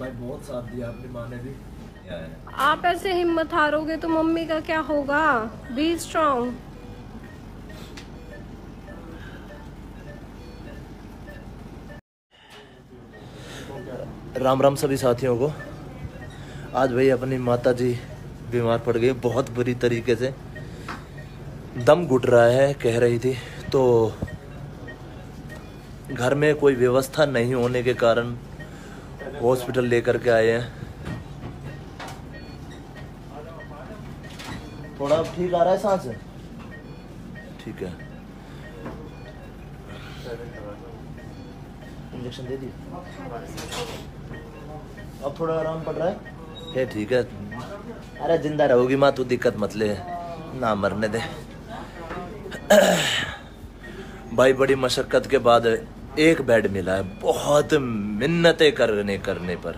भाई बहुत साथ दिया अपनी माँ ने भी। आप ऐसे हिम्मत हारोगे तो मम्मी का क्या होगा? B strong. राम राम सभी साथियों को। आज भाई अपनी माता जी बीमार पड़ गई बहुत बुरी तरीके से, दम घुट रहा है कह रही थी। तो घर में कोई व्यवस्था नहीं होने के कारण हॉस्पिटल लेकर के आए हैं। थोड़ा ठीक आ रहा है सांस? ठीक है, इंजेक्शन दे दिया, अब थोड़ा आराम पड़ रहा है। ठीक है, अरे जिंदा रहोगी माँ, तू दिक्कत मत ले, ना मरने दे। भाई बड़ी मशक्कत के बाद एक बेड मिला है, बहुत मिन्नतें करने पर,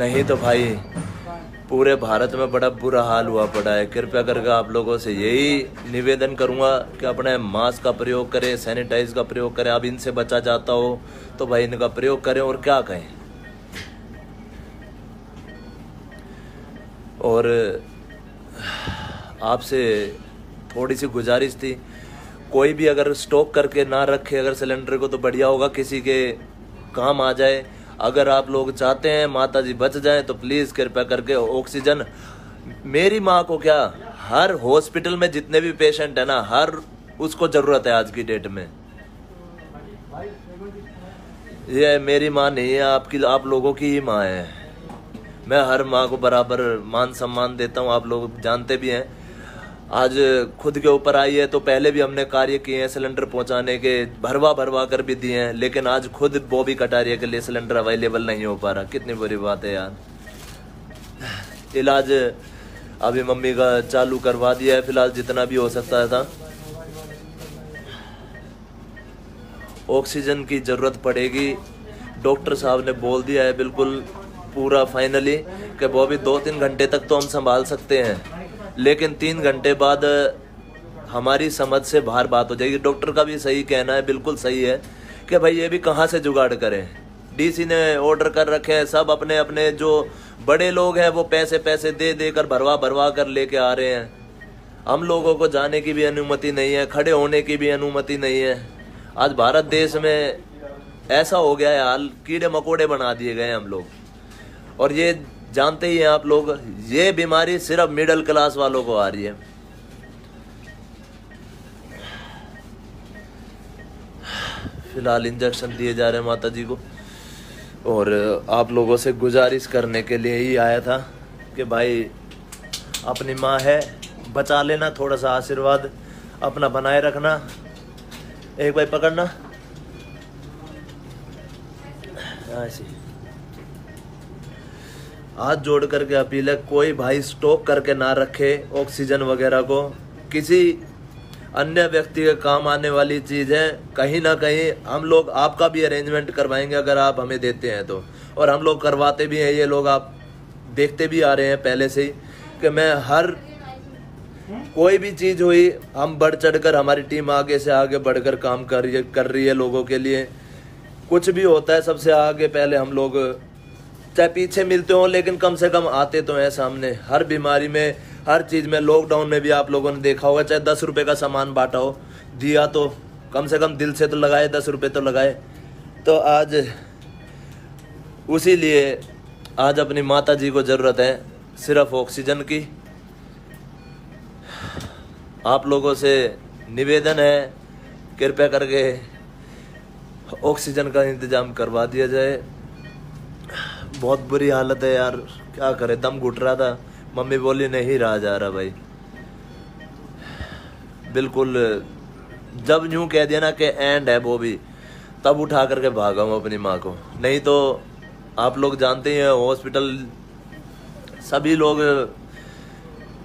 नहीं तो भाई पूरे भारत में बड़ा बुरा हाल हुआ पड़ा है। कृपया करके आप लोगों से यही निवेदन करूंगा कि अपने मास्क का प्रयोग करें, सैनिटाइज का प्रयोग करें। अब इनसे बचा जाता हो तो भाई इनका प्रयोग करें, और क्या कहें। और आपसे थोड़ी सी गुजारिश थी, कोई भी अगर स्टॉक करके ना रखे अगर सिलेंडर को तो बढ़िया होगा, किसी के काम आ जाए। अगर आप लोग चाहते हैं माता जी बच जाएं तो प्लीज़ कृपया करके ऑक्सीजन, मेरी माँ को क्या, हर हॉस्पिटल में जितने भी पेशेंट है ना, हर उसको ज़रूरत है आज की डेट में। ये मेरी माँ नहीं है, आपकी, आप लोगों की ही माँ है। मैं हर माँ को बराबर मान सम्मान देता हूँ, आप लोग जानते भी हैं। आज खुद के ऊपर आई है तो पहले भी हमने कार्य किए हैं, सिलेंडर पहुंचाने के भरवा कर भी दिए हैं, लेकिन आज खुद बॉबी कटारिया के लिए सिलेंडर अवेलेबल नहीं हो पा रहा। कितनी बुरी बात है यार। इलाज अभी मम्मी का चालू करवा दिया है फिलहाल, जितना भी हो सकता था। ऑक्सीजन की ज़रूरत पड़ेगी, डॉक्टर साहब ने बोल दिया है बिल्कुल पूरा फाइनली कि बॉबी 2-3 घंटे तक तो हम संभाल सकते हैं, लेकिन 3 घंटे बाद हमारी समझ से बाहर बात हो जाएगी। डॉक्टर का भी सही कहना है, बिल्कुल सही है कि भाई ये भी कहाँ से जुगाड़ करें। डीसी ने ऑर्डर कर रखे हैं, सब अपने अपने जो बड़े लोग हैं वो पैसे दे कर भरवा कर लेके आ रहे हैं। हम लोगों को जाने की भी अनुमति नहीं है, खड़े होने की भी अनुमति नहीं है। आज भारत देश में ऐसा हो गया है हाल, कीड़े मकोड़े बना दिए गए हैं हम लोग। और ये जानते ही हैं आप लोग, ये बीमारी सिर्फ मिडिल क्लास वालों को आ रही है। फिलहाल इंजेक्शन दिए जा रहे हैं माता जी को, और आप लोगों से गुजारिश करने के लिए ही आया था कि भाई अपनी माँ है, बचा लेना, थोड़ा सा आशीर्वाद अपना बनाए रखना। एक भाई पकड़ना, ऐसी हाथ जोड़ करके अपील है, कोई भाई स्टॉक करके ना रखे ऑक्सीजन वगैरह को। किसी अन्य व्यक्ति के काम आने वाली चीज़ है, कहीं ना कहीं हम लोग आपका भी अरेंजमेंट करवाएंगे अगर आप हमें देते हैं तो। और हम लोग करवाते भी हैं, ये लोग आप देखते भी आ रहे हैं पहले से ही कि मैं हर कोई भी चीज़ हुई, हम बढ़ चढ़ कर, हमारी टीम आगे से आगे बढ़ कर काम कर रही है लोगों के लिए। कुछ भी होता है सबसे आगे पहले हम लोग, चाहे पीछे मिलते हों लेकिन कम से कम आते तो हैं सामने। हर बीमारी में, हर चीज़ में, लॉकडाउन में भी आप लोगों ने देखा होगा, चाहे 10 रुपये का सामान बांटा हो, दिया तो कम से कम दिल से तो लगाए, 10 रुपये तो लगाए। तो आज उसी लिए आज अपनी माता जी को ज़रूरत है सिर्फ ऑक्सीजन की। आप लोगों से निवेदन है कृपया करके ऑक्सीजन का इंतज़ाम करवा दिया जाए। बहुत बुरी हालत है यार, क्या करे, दम घुट रहा था। मम्मी बोली नहीं रहा जा रहा भाई, बिल्कुल जब यूँ कह दिया ना कि एंड है वो भी, तब उठा करके भागा हूँ अपनी माँ को। नहीं तो आप लोग जानते ही हैं हॉस्पिटल सभी लोग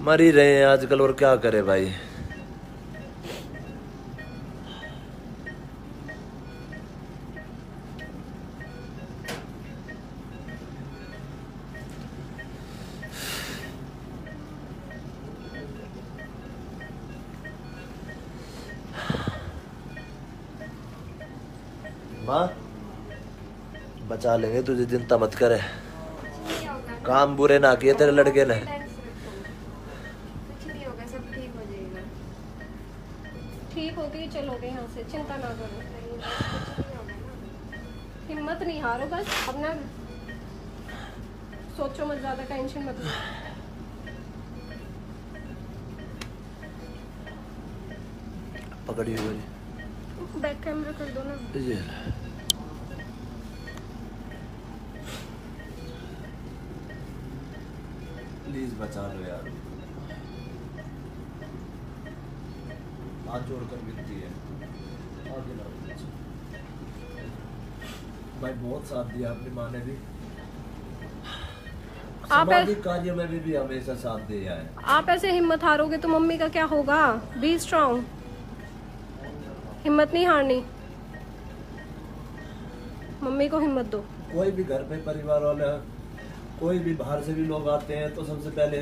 मर ही रहे हैं आजकल, और क्या करे भाई। बचा लेंगे तुझे, चिंता मत करे। काम बुरे ना किए तेरे लड़के ने। ठीक होगी, चलोगे यहाँ से, चिंता ना करो, हिम्मत नहीं हारो, बस अपना सोचो मत, ज्यादा टेंशन मत लो। पकड़िए भाई, बैक कैमरा कर दो ना। जी प्लीज बचा लो यार, हाथ जोड़कर मिलती है। भाई बहुत साथ दिया आपने, माँ ने भी, सामाजिक कार्य में भी हमेशा साथ दिया है। आप ऐसे हिम्मत हारोगे तो मम्मी का क्या होगा? बी स्ट्रांग, हिम्मत नहीं हारनी, मम्मी को हिम्मत दो। कोई भी घर में परिवार वाला, कोई भी बाहर से भी लोग आते हैं तो सबसे पहले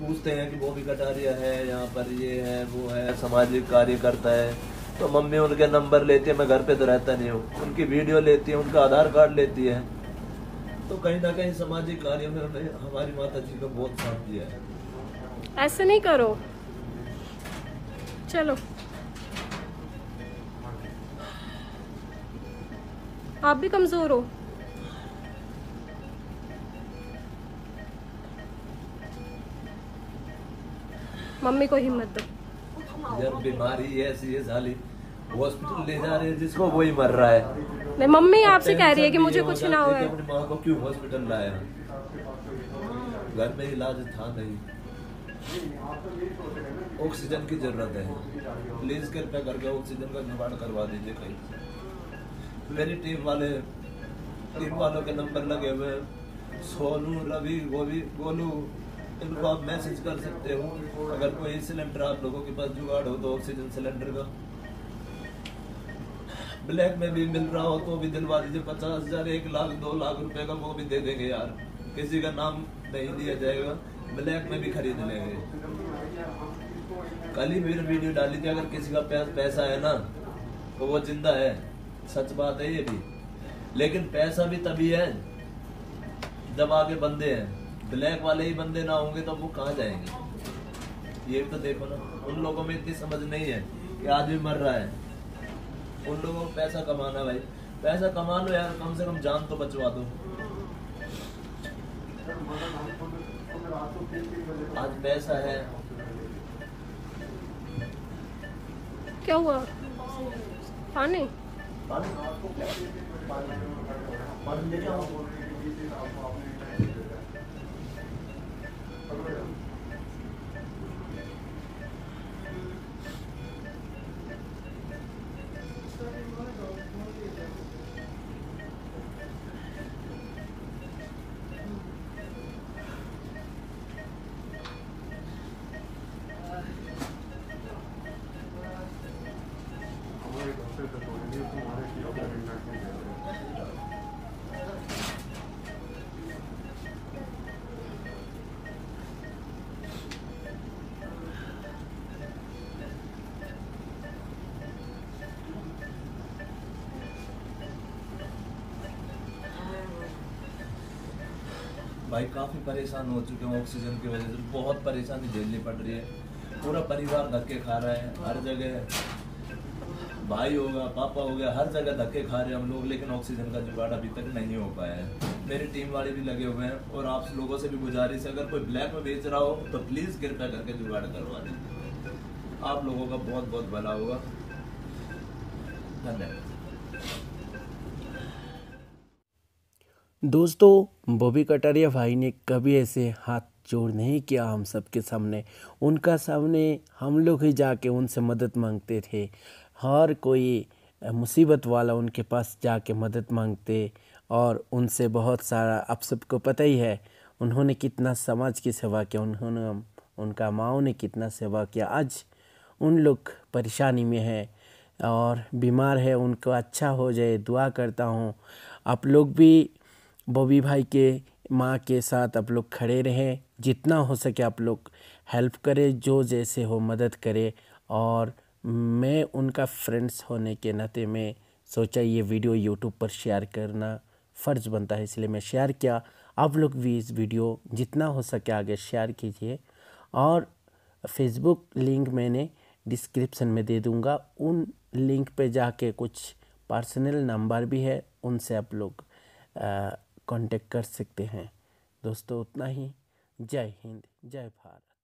पूछते हैं कि बॉबी कटारिया है यहाँ पर, ये है वो है, सामाजिक कार्य करता है, तो मम्मी उनके नंबर लेती है। मैं घर पे तो रहता नहीं हूँ, उनकी वीडियो लेती है, उनका आधार कार्ड लेती है, तो कहीं ना कहीं सामाजिक कार्यों में हमारी माता जी को बहुत साथ दिया है। ऐसे नहीं करो, चलो आप भी कमजोर हो। मम्मी को हिम्मत दो यार, बीमारी ऐसी है साली, हॉस्पिटल ले जा रहे हैं जिसको वही मर रहा है। मैं मम्मी आपसे कह रही है कि मुझे कुछ ना हो। अपनी माँ को क्यों हॉस्पिटल लाया? घर में इलाज था नहीं, ऑक्सीजन की जरूरत है, प्लीज कृपया करके ऑक्सीजन का निर्माण करवा दीजिए कहीं। मेरी टीम वालों के नंबर लगे हुए, सोनू, रवि, गोभी, गोलू, इनको आप मैसेज कर सकते हो। अगर कोई सिलेंडर आप लोगों के पास जुगाड़ हो तो ऑक्सीजन सिलेंडर का, ब्लैक में भी मिल रहा हो तो भी दिलवा दीजिए। 50,000, 1 लाख, 2 लाख रुपए का वो भी दे देंगे यार, किसी का नाम नहीं दिया जाएगा, ब्लैक में भी खरीद लेंगे। कल ही मेरी वीडियो डाली थी, अगर किसी का पैसा है ना तो वो जिंदा है, सच बात है ये भी। लेकिन पैसा भी तभी है जब आगे बंदे हैं, ब्लैक वाले ही बंदे ना होंगे तो वो कहाँ जाएंगे? ये तो देखो ना, उन लोगों में इतनी समझ नहीं है कि आदमी मर रहा है। उन लोगों को पैसा कमाना, भाई पैसा कमा लो यार, कम से कम जान तो बचवा दो। आज पैसा है, क्या हुआ? पानी भाई काफ़ी परेशान हो चुके हैं ऑक्सीजन की वजह से, बहुत परेशानी झेलनी पड़ रही है। पूरा परिवार धक्के खा रहा है हर जगह, भाई होगा, पापा हो गया, हर जगह धक्के खा रहे हैं हम लोग, लेकिन ऑक्सीजन का जुगाड़ अभी तक नहीं हो पाया है। मेरी टीम वाले भी लगे हुए हैं, और आप लोगों से भी गुजारिश है, अगर कोई ब्लैक में बेच रहा हो तो प्लीज़ कृपया करके जुगाड़ करवा दें। आप लोगों का बहुत बहुत भला होगा, धन्यवाद। दोस्तों, बॉबी कटारिया भाई ने कभी ऐसे हाथ जोड़ नहीं किया हम सब के सामने, उनका सामने हम लोग ही जाके उनसे मदद मांगते थे। हर कोई मुसीबत वाला उनके पास जाके मदद मांगते, और उनसे बहुत सारा, आप सबको पता ही है उन्होंने कितना समाज की सेवा किया, उन्होंने, उनका माओ ने कितना सेवा किया। आज उन लोग परेशानी में है और बीमार है, उनको अच्छा हो जाए दुआ करता हूँ। आप लोग भी बॉबी भाई के माँ के साथ आप लोग खड़े रहें, जितना हो सके आप लोग हेल्प करें, जो जैसे हो मदद करें। और मैं उनका फ्रेंड्स होने के नाते में सोचा ये वीडियो यूट्यूब पर शेयर करना फ़र्ज़ बनता है, इसलिए मैं शेयर किया। आप लोग भी इस वीडियो जितना हो सके आगे शेयर कीजिए, और फेसबुक लिंक मैंने डिस्क्रिप्शन में दे दूँगा, उन लिंक पे जाके कुछ पर्सनल नंबर भी है, उनसे आप लोग कांटेक्ट कर सकते हैं। दोस्तों उतना ही, जय हिंद, जय भारत।